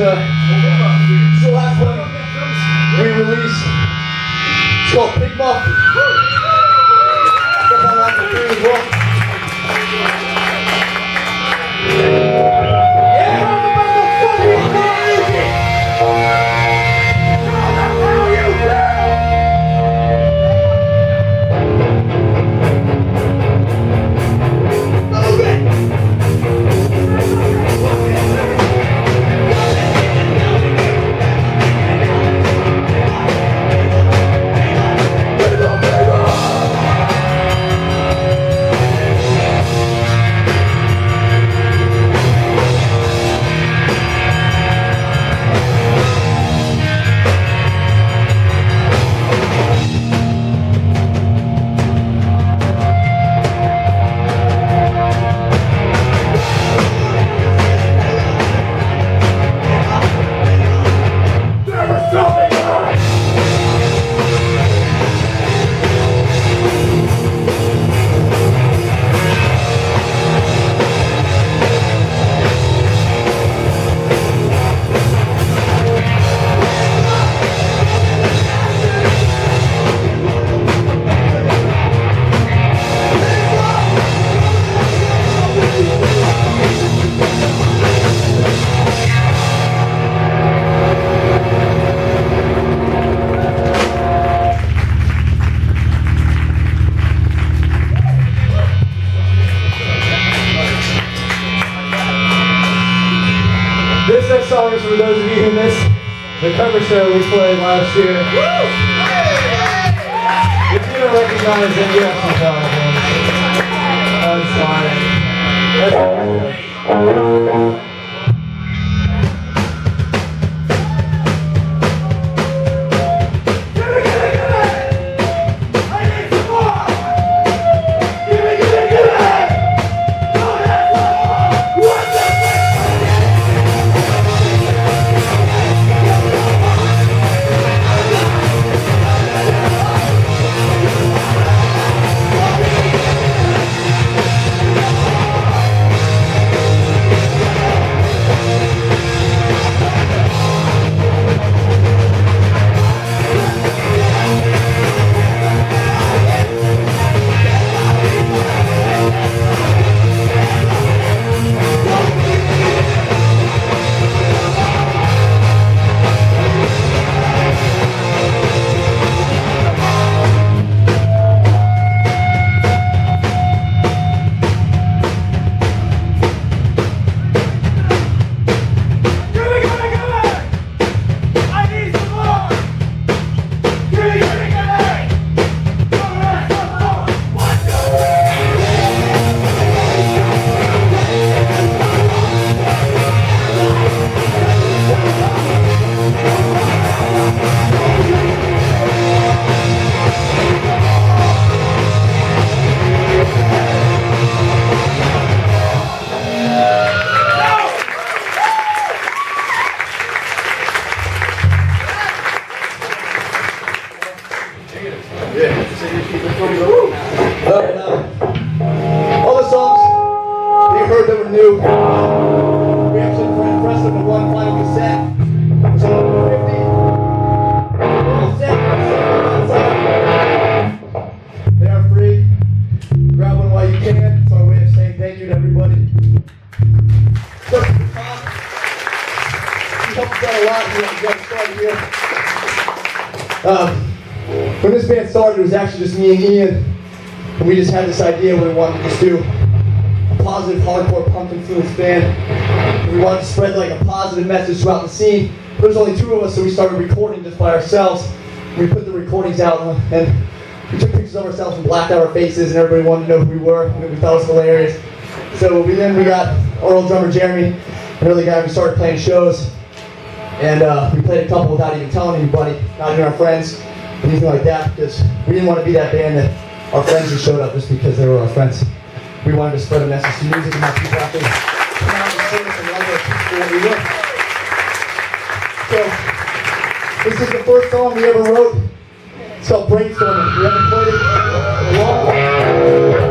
So last one we released, it's called Pig Muff. Step on line for three as well. Show we played last year. If you don't recognize it, you have to tell me. That's fine. That's when this band started, it was actually just me and Ian, and we just had this idea where we wanted to just do a positive hardcore Pumpkin Fields band. And we wanted to spread like a positive message throughout the scene. There was only two of us, so we started recording just by ourselves. We put the recordings out and we took pictures of ourselves and blacked out our faces, and everybody wanted to know who we were, and we thought it was hilarious. So we got our old drummer Jeremy, another guy, we started playing shows. And we played a couple without even telling anybody, not even our friends, anything like that, because we didn't want to be that band that our friends just showed up just because they were our friends. We wanted to spread a message to music and have people out there come out and sing us and love us for what we were. So, this is the first song we ever wrote. It's called Brainstorming. We haven't played it in a long time.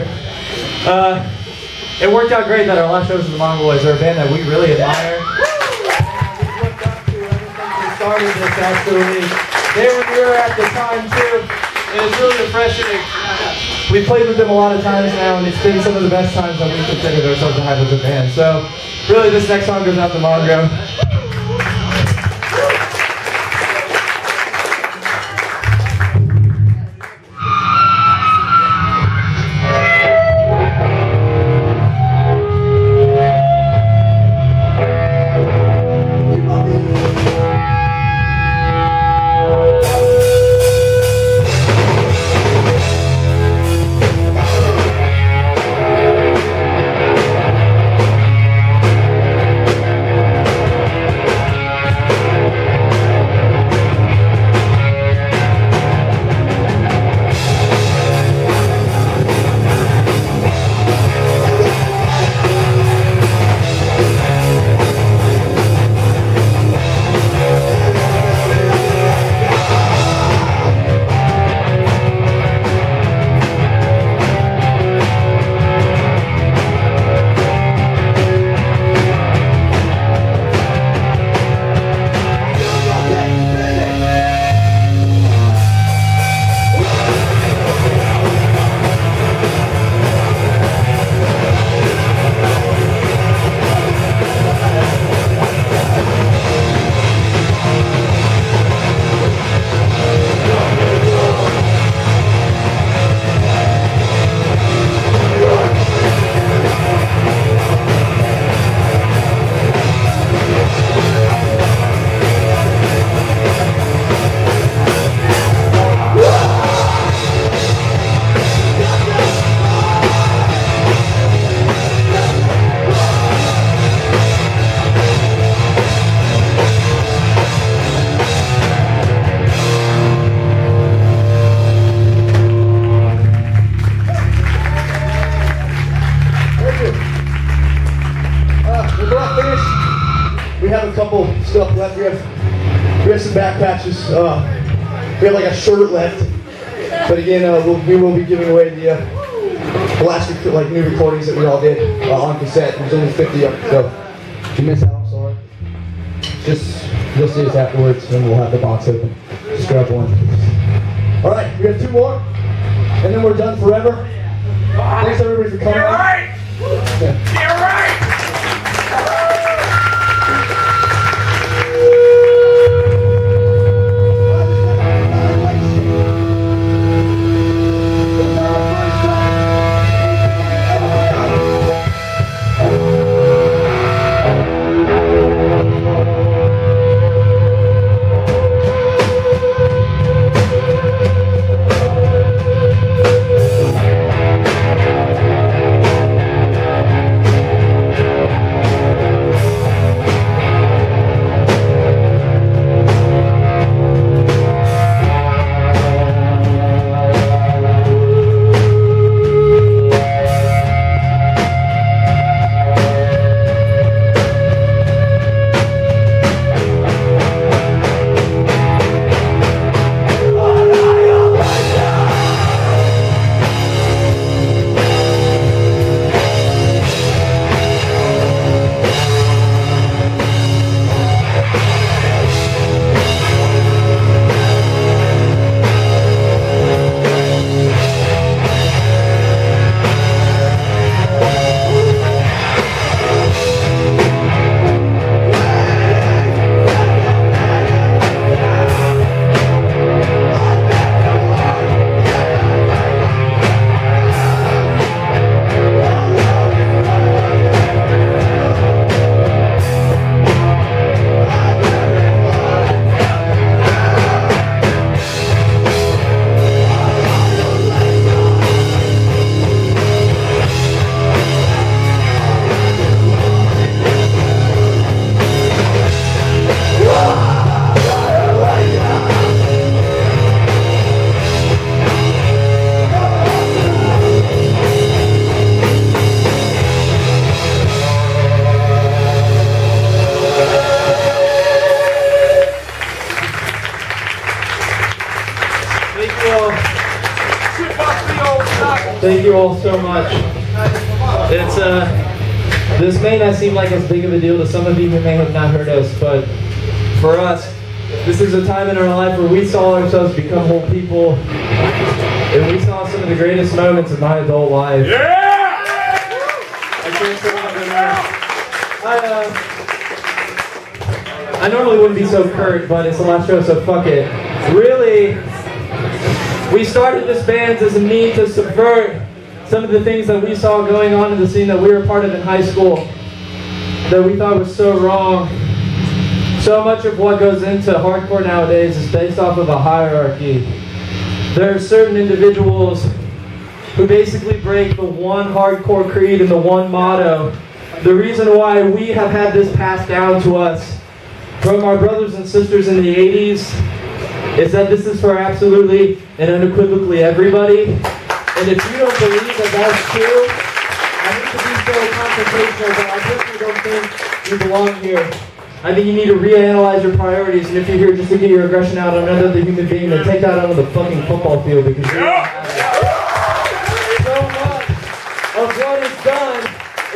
sure. It worked out great that our last shows with the Mongoloids are a band that we really admire. We looked up to ever since we started this, actually. They were newer at the time, too. And it's really refreshing. We've played with them a lot of times now, and it's been some of the best times that we've considered ourselves to have as a band. So, really, this next song goes out to Mongo. Stuff left. We have some back patches. We have like a shirt left, but again, we will be giving away the last like new recordings that we all did on cassette. There's only 50 of them, so if you miss out, I'm sorry. Just you'll see us afterwards, and we'll have the box open. Just grab one. All right, we have two more, and then we're done forever. Thanks everybody for coming. You're right. Yeah. You're right. you all so much. It's this may not seem like as big of a deal to some of you who may have not heard us, but for us, this is a time in our life where we saw ourselves become whole people, and we saw some of the greatest moments of my adult life. Yeah! I normally wouldn't be so curt, but it's the last show, so fuck it. Really, we started this band as a need to subvert some of the things that we saw going on in the scene that we were part of in high school that we thought was so wrong. So much of what goes into hardcore nowadays is based off of a hierarchy. There are certain individuals who basically break the one hardcore creed and the one motto. The reason why we have had this passed down to us from our brothers and sisters in the 80s is that this is for absolutely and unequivocally everybody. And if you don't believe that that's true, I need to be so confrontational, but I personally don't think you belong here. I think you need to reanalyze your priorities, and if you're here just to get your aggression out on another human being, then take that out on the fucking football field, because you don't have it. So much of what is done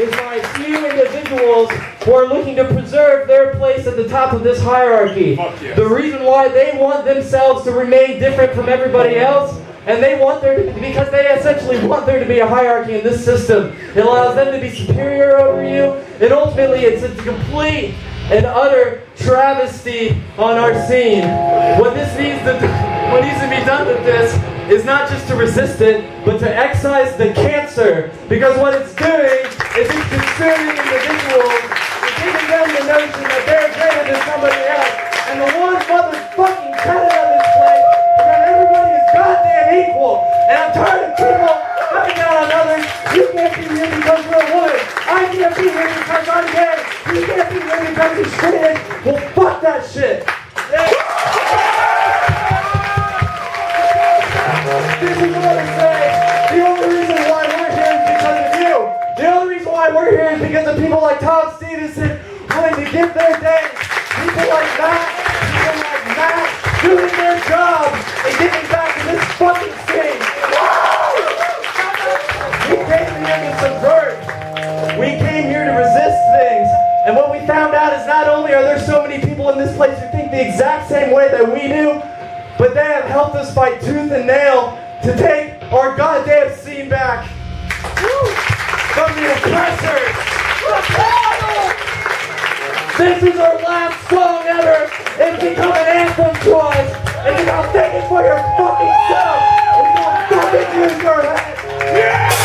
is by few individuals who are looking to preserve their place at the top of this hierarchy. Yes. The reason why they want themselves to remain different from everybody else, and they want there to, because they essentially want there to be a hierarchy in this system. It allows them to be superior over you, and ultimately it's a complete and utter travesty on our scene. What needs to be done with this is not just to resist it, but to excise the cancer, because what it's doing is it's consuming individuals, it's giving them the notion that they're greater than somebody else, and the one motherfucking cutout of this place is that everybody is goddamn equal, and I'm tired of people coming out on others. You can't be here because you're a woman, I can't be here because I'm gay, you can't be here because you're straight. Well, fuck that shit. This is what I say. The only reason why we're here is because of you. The only reason why we're here is because of people like Tom Stevenson wanting to get their day. People like Matt doing their job and getting back to this fucking scene. We came here to subvert. We came here to resist things. And what we found out is not only are there so many people in this place who think the exact same way that we do, but they have helped us fight tooth and nail to take our goddamn scene back from the oppressors. This is our last song ever. It's become an anthem to us. And you gotta take it for your fucking self. It's gonna fucking use your head.